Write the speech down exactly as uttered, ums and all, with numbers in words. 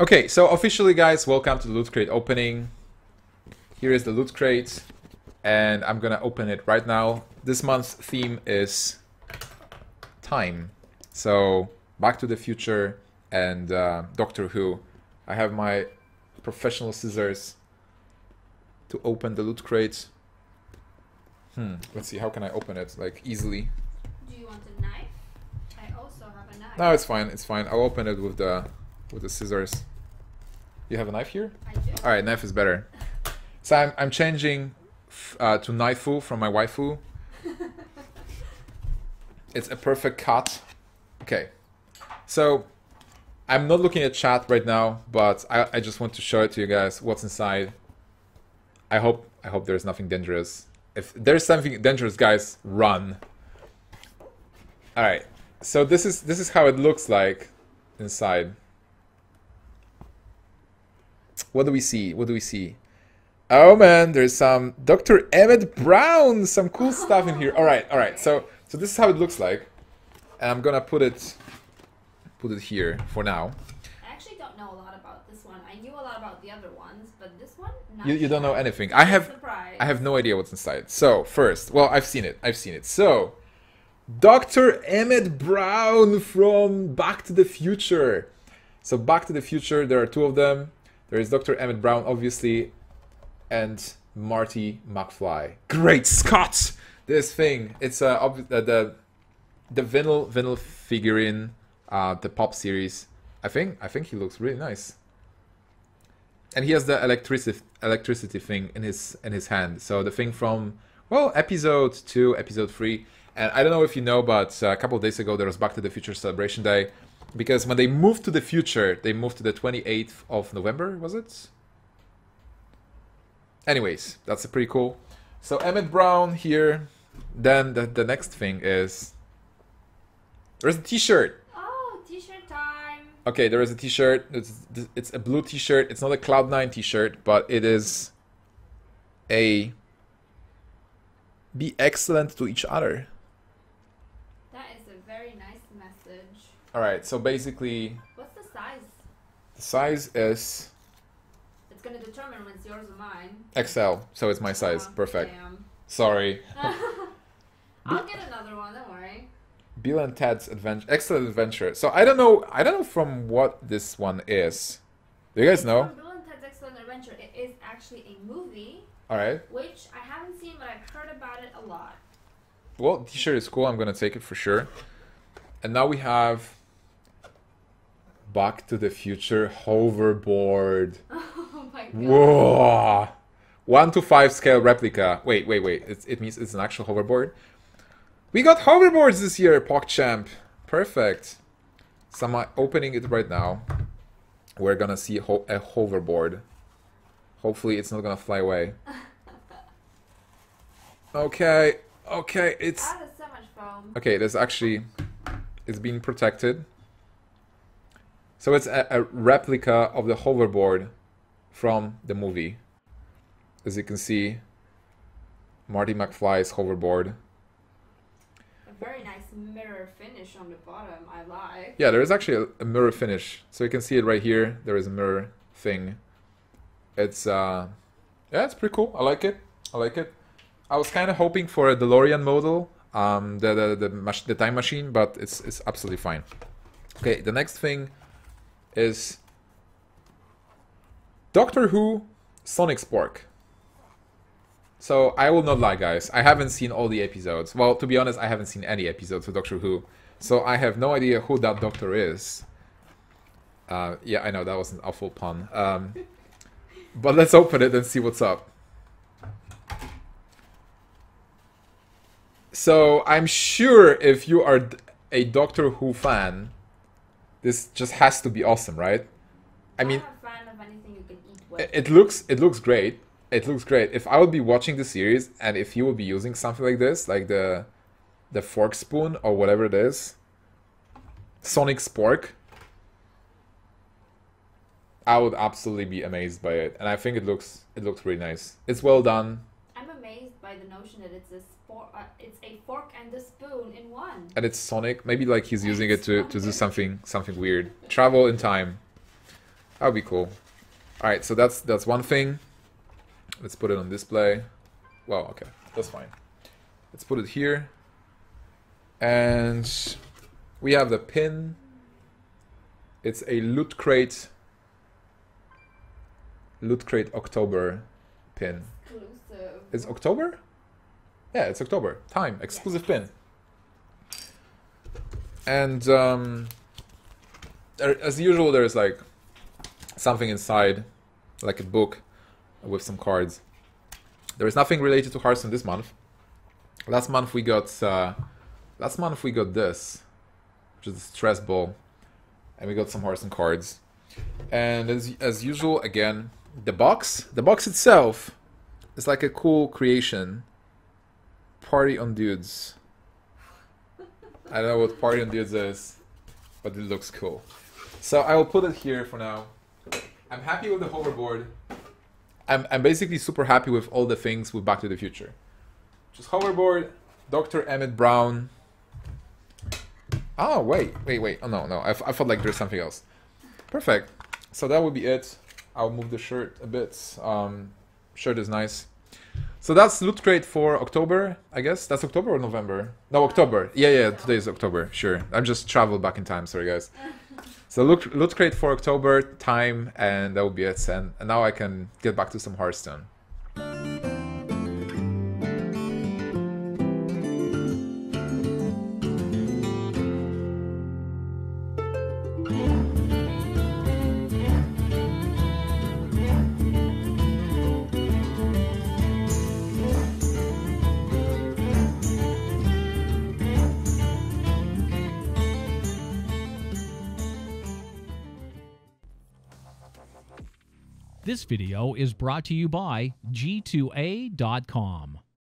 Okay, so officially, guys, welcome to the Loot Crate opening. Here is the Loot Crate, and I'm gonna open it right now. This month's theme is time. So, Back to the Future and uh, Doctor Who. I have my professional scissors to open the Loot Crate. Hmm, let's see, how can I open it, like, easily? Do you want a knife? I also have a knife. No, it's fine, it's fine. I'll open it with the... with the scissors. You have a knife here? I do. Alright, knife is better. So I'm, I'm changing uh, to knifeu from my waifu. It's a perfect cut. Okay. So, I'm not looking at chat right now, but I, I just want to show it to you guys what's inside. I hope, I hope there's nothing dangerous. If there's something dangerous, guys, run. Alright. So this is, this is how it looks like inside. What do we see? What do we see? Oh man, there's some Doctor Emmett Brown, some cool stuff in here. All right, all right. So, so this is how it looks like. And I'm gonna put it, put it here for now. I actually don't know a lot about this one. I knew a lot about the other ones, but this one. Not you, you don't know anything. I have, surprise. I have no idea what's inside. So first, well, I've seen it. I've seen it. So, Doctor Emmett Brown from Back to the Future. So Back to the Future, there are two of them. There is Doctor Emmett Brown, obviously, and Marty McFly. Great Scott! This thing, it's uh, uh, the the vinyl vinyl figurine, uh, the pop series. I think I think he looks really nice, and he has the electricity electricity thing in his in his hand. So the thing from well, episode two, episode three, and I don't know if you know, but a couple of days ago there was Back to the Future Celebration Day. Because when they moved to the future, they moved to the twenty-eighth of November, was it? Anyways, that's pretty cool. So Emmett Brown here. Then the, the next thing is... there's a t-shirt! Oh, t-shirt time! Okay, there is a t-shirt. It's, it's a blue t-shirt. It's not a Cloud nine t-shirt, but it is a... be excellent to each other. Alright, so basically... what's the size? The size is... it's gonna determine when it's yours or mine. X L, so it's my size. Oh, perfect. Damn. Sorry. I'll get another one, don't worry. Bill and Ted's Adventure, Excellent Adventure. So I don't know, I don't know from what this one is. Do you guys know? From Bill and Ted's Excellent Adventure, it is actually a movie. Alright. Which I haven't seen, but I've heard about it a lot. Well, t-shirt is cool, I'm gonna take it for sure. And now we have... Back to the Future hoverboard. Oh my god. Whoa. one to five scale replica. Wait, wait, wait. It's, it means it's an actual hoverboard. We got hoverboards this year, PogChamp. Perfect. So I'm opening it right now. We're gonna see ho a hoverboard. Hopefully it's not gonna fly away. Okay, okay, it's... that is so much foam. Okay, there's actually... it's being protected. So it's a, a replica of the hoverboard from the movie. As you can see, Marty McFly's hoverboard. A very nice mirror finish on the bottom, I like. Yeah, there is actually a, a mirror finish. So you can see it right here, there is a mirror thing. It's, uh, yeah, it's pretty cool, I like it, I like it. I was kind of hoping for a DeLorean model, um, the, the, the, the, the time machine, but it's, it's absolutely fine. Okay, the next thing is Doctor Who Sonic Spork. So I will not lie, guys, I haven't seen all the episodes. Well, to be honest, I haven't seen any episodes of Doctor Who, so I have no idea who that doctor is. Uh, yeah, I know, that was an awful pun. Um, but let's open it and see what's up. So I'm sure if you are a Doctor Who fan, this just has to be awesome, right? I mean, I'm a fan of anything you can eat with. It looks, it looks great. It looks great. If I would be watching the series and if you would be using something like this, like the the fork spoon or whatever it is, Sonic Spork, I would absolutely be amazed by it. And I think it looks, it looks really nice. It's well done. I'm amazed by the notion that it's a sport, uh, it's a fork and a spoon in one. And it's Sonic. Maybe like he's using it to, to do something something weird. Travel in time. That would be cool. Alright, so that's that's one thing. Let's put it on display. Well, okay, that's fine. Let's put it here. And we have the pin. It's a Loot Crate. Loot Crate October pin. Exclusive. It's October? Yeah, it's October. Time. Exclusive pin. And um, there, as usual, there's like something inside, like a book with some cards. There is nothing related to Hearthstone this month. Last month we got uh, last month we got this, which is a stress ball, and we got some Hearthstone cards. And as as usual, again, the box, the box itself is like a cool creation. Party on Dudes. I don't know what Party on Dudes is, but it looks cool. So I will put it here for now. I'm happy with the hoverboard. I'm, I'm basically super happy with all the things with Back to the Future. Just hoverboard, Doctor Emmett Brown. Oh, wait, wait, wait. Oh, no, no. I, I felt like there's something else. Perfect. So that would be it. I'll move the shirt a bit. Um, shirt is nice. So that's Loot Crate for October, I guess. That's October or November? No, October. Yeah, yeah, today is October, sure. I'm just traveled back in time, sorry guys. So Loot, Loot Crate for October, time, and that will be it. And, and now I can get back to some Hearthstone. This video is brought to you by G two A dot com.